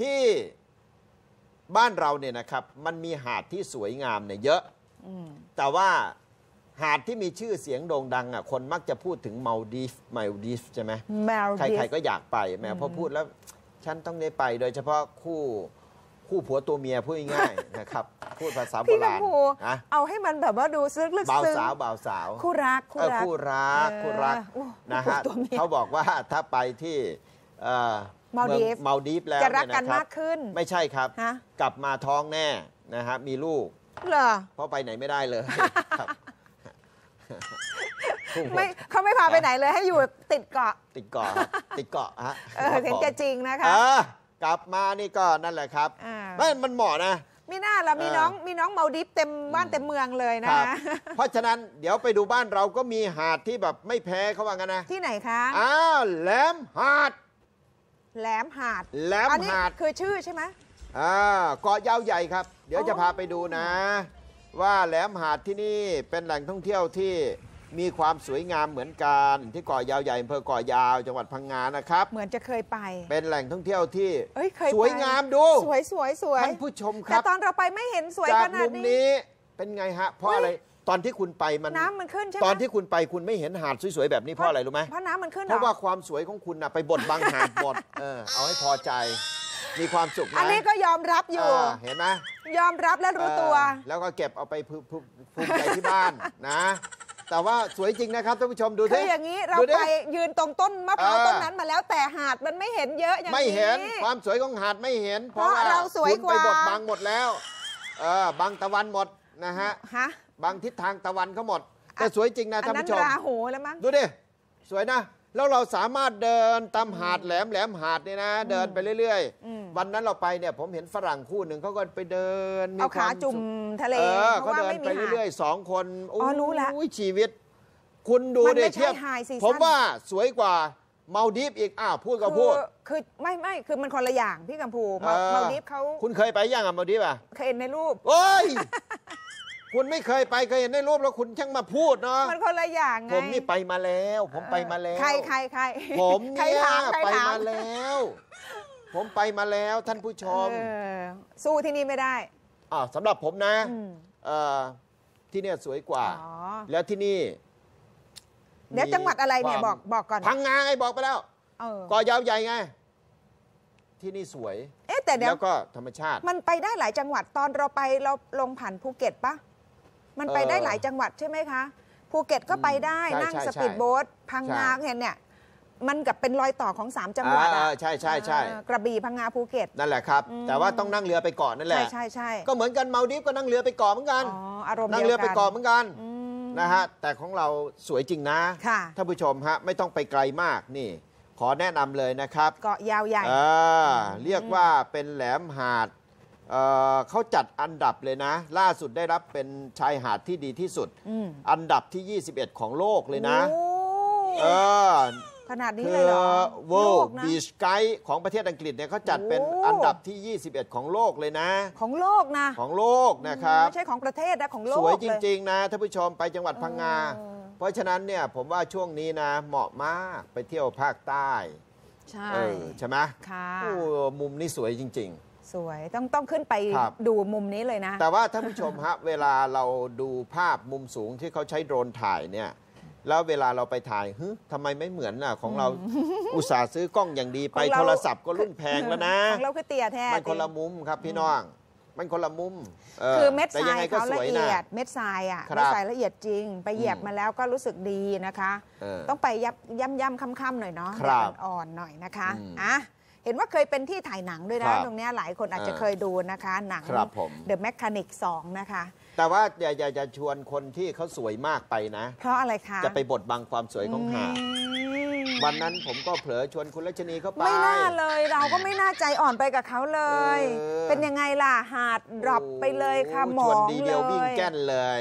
ที่บ้านเราเนี่ยนะครับมันมีหาดที่สวยงามเนี่ยเยอะแต่ว่าหาดที่มีชื่อเสียงโด่งดังอ่ะคนมักจะพูดถึงมาลดีฟใช่ไหมใครๆก็อยากไปแม่พอพูดแล้วฉันต้องได้ไปโดยเฉพาะคู่ผัวตัวเมียพูดง่ายๆนะครับพูดภาษาโบราณนะเอาให้มันแบบว่าดูซึ้งลึกซึ้งบ่าวสาวคู่รักนะฮะเขาบอกว่าถ้าไปที่มาลดีฟแล้วจะรักกันมากขึ้นไม่ใช่ครับกลับมาท้องแน่นะฮะมีลูกเพราะไปไหนไม่ได้เลยเขาไม่พาไปไหนเลยให้อยู่ติดเกาะฮะถึงจะจริงนะคะกลับมานี่ก็นั่นแหละครับมันเหมาะนะมีหน้าเรามีน้องมาลดีฟเต็มบ้านเต็มเมืองเลยนะเพราะฉะนั้นเดี๋ยวไปดูบ้านเราก็มีหาดที่แบบไม่แพ้เขาว่ากันนะที่ไหนคะอ้าวแหลมหาดอันนี้คือชื่อใช่ไหมเกาะยาวใหญ่ครับเดี๋ยวจะพาไปดูนะว่าแหลมหาดที่นี่เป็นแหล่งท่องเที่ยวที่มีความสวยงามเหมือนกันที่เกาะยาวใหญ่อำเภอเกาะยาวจังหวัดพังงานะครับเหมือนจะเคยไปเป็นแหล่งท่องเที่ยวที่สวยงามดูสวยท่านผู้ชมครับแต่ตอนเราไปไม่เห็นสวยขนาดนี้เป็นไงฮะเพราะอะไรตอนที่คุณไปมันน้ำมันขึ้นใช่ไหมตอนที่คุณไปคุณไม่เห็นหาดสวยๆแบบนี้เพราะอะไรรู้ไหมเพราะน้ำมันขึ้นเพราะว่าความสวยของคุณน่ะไปบดบังหาดบดเอาให้พอใจมีความสุขนะอันนี้ก็ยอมรับอยู่เห็นไหมยอมรับและรู้ตัวแล้วก็เก็บเอาไปภูมิใจที่บ้านนะแต่ว่าสวยจริงนะครับท่านผู้ชมดูดิคืออย่างนี้เราไปยืนตรงต้นมะพร้าวต้นนั้นมาแล้วแต่หาดมันไม่เห็นเยอะอย่างนี้ไม่เห็นความสวยของหาดไม่เห็นเพราะเราสวยกว่าคุณไปบดบังหมดแล้วบังตะวันหมดนะฮะบังทิศทางตะวันเขาหมดแต่สวยจริงนะท่านผู้ชมราหูแล้วมั้งดูดิสวยนะแล้วเราสามารถเดินตามหาดแหลมหาดเนี่ยนะเดินไปเรื่อยๆวันนั้นเราไปเนี่ยผมเห็นฝรั่งคู่หนึ่งเขาก็ไปเดินเอาขาจุ่มทะเลเขาเดินไปเรื่อยๆ2 คนโอ้รู้ละชีวิตคุณดูเดี๋ยวเทียบผมว่าสวยกว่ามาลดีฟอีกพูดคือไม่คือมันคนละอย่างพี่กัมพูมาลดีฟเขาคุณเคยไปยังมาลดีฟอ่ะเคยเห็นในรูปโอ้ยคุณไม่เคยไปเคยเห็นในรูปแล้วคุณช่างมาพูดเนาะมันคนละอย่างไงผมนี่ไปมาแล้วผมไปมาแล้วใครผมเนี่ยไปมาแล้วผมไปมาแล้วท่านผู้ชมสู้ที่นี่ไม่ได้สำหรับผมนะที่เนี่ยสวยกว่าแล้วที่นี่เดี๋ยวจังหวัดอะไรเนี่ยบอกก่อนพังงาไงบอกไปแล้วเกาะยาวใหญ่ไงที่นี่สวยแต่แล้วก็ธรรมชาติมันไปได้หลายจังหวัดตอนเราไปเราลงผ่านภูเก็ตปะมันไปได้หลายจังหวัดใช่ไหมคะภูเก็ตก็ไปได้นั่งสปีดโบ๊ทพังงาเนี่ยมันกับเป็นรอยต่อของ3จังหวัดใช่กระบี่พังงาภูเก็ตนั่นแหละครับแต่ว่าต้องนั่งเรือไปเกาะนั่นแหละใช่ก็เหมือนกันมาลดีฟก็นั่งเรือไปเกาะเหมือนกันอารมณ์เดียวกันนั่งเรือไปเกาะเหมือนกันนะฮะแต่ของเราสวยจริงนะท่านผู้ชมฮะไม่ต้องไปไกลมากนี่ขอแนะนำเลยนะครับเกาะยาวใหญ่เรียกว่าเป็นแหลมหาดเขาจัดอันดับเลยนะล่าสุดได้รับเป็นชายหาดที่ดีที่สุด อันดับที่21ของโลกเลยนะขนาดนี้เลยเหรอ World Beach Guide ของประเทศอังกฤษเนี่ยเขาจัดเป็นอันดับที่21ของโลกเลยนะของโลกนะของโลกนะครับไม่ใช่ของประเทศนะของโลกสวยจริงๆนะท่านผู้ชมไปจังหวัดพังงาเพราะฉะนั้นเนี่ยผมว่าช่วงนี้นะเหมาะมากไปเที่ยวภาคใต้ใช่ไหมค่ะมุมนี้สวยจริงๆสวยต้องขึ้นไปดูมุมนี้เลยนะแต่ว่าท่านผู้ชมฮะเวลาเราดูภาพมุมสูงที่เขาใช้โดรนถ่ายเนี่ยแล้วเวลาเราไปถ่ายทำไมไม่เหมือนน่ะของเราอุตส่าห์ซื้อกล้องอย่างดีไปโทรศัพท์ก็รุ่นแพงแล้วนะของเราคือเตี่ยแท้มันคนละมุมครับพี่น้องมันคนละมุมคือเม็ดทรายเขาละเอียดเม็ดทรายอ่ะเม็ดทรายละเอียดจริงไปเหยียบมาแล้วก็รู้สึกดีนะคะต้องไปย่ำค่ำๆหน่อยเนาะอ่อนๆหน่อยนะคะเห็นว่าเคยเป็นที่ถ่ายหนังด้วยนะตรงนี้หลายคนอาจจะเคยดูนะคะหนัง The Mechanic 2 นะคะแต่ว่าอย่าชวนคนที่เขาสวยมากไปนะเพราะอะไรคะจะไปบดบังความสวยของหาดวันนั้นผมก็เผลอชวนคุณรัชนีเข้าไปไม่น่าเลยเราก็ไม่น่าใจอ่อนไปกับเขาเลยเป็นยังไงล่ะหาดดรอปไปเลยค่ะหมองเลยชวนดีเดียววิ่งแก่นเลย